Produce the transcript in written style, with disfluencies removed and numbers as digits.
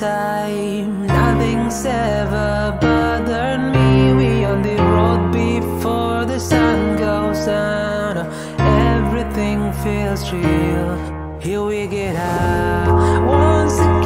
time. Nothing's ever bothered me. We on the road before the sun goes down. Everything feels real. Here we get out once again.